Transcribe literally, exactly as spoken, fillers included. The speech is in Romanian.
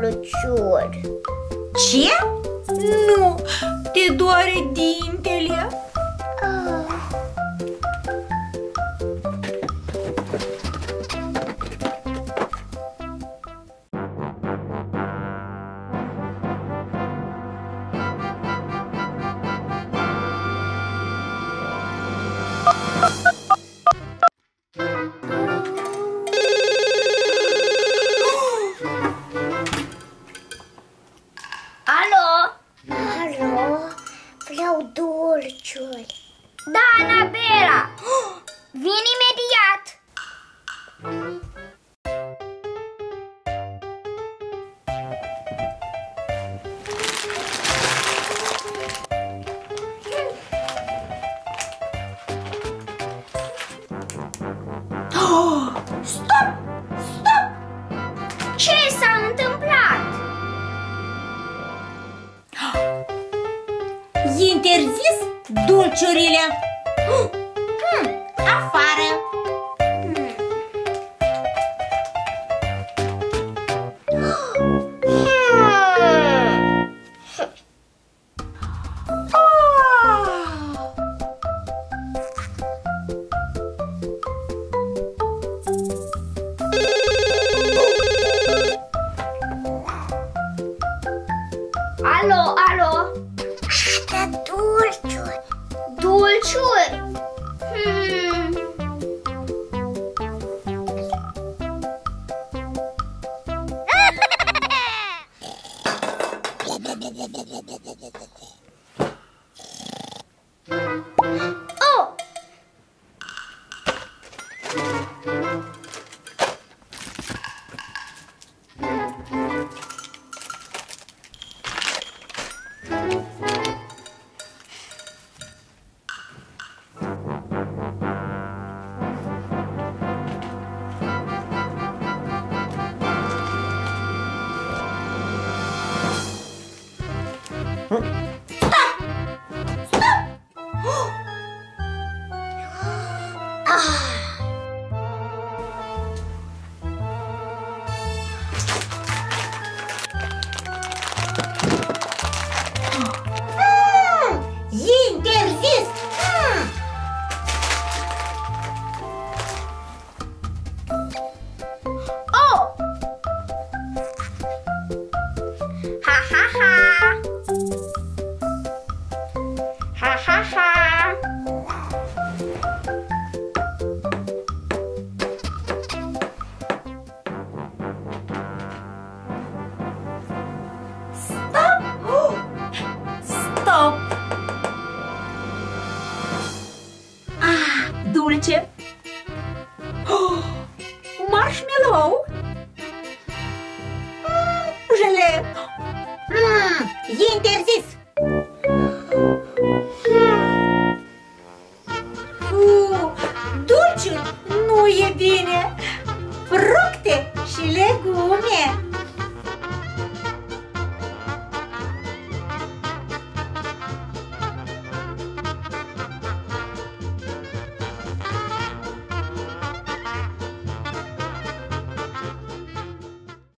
Răucior. Ce? Nu, te doare dintele? Ah. Interzis dulciurile. Mm, afară. Alo, alo. Dulciuri. Dulciuri? Hmm. Oh! Dulce, oh, marshmallow, mm, gelee, mm, e interzis.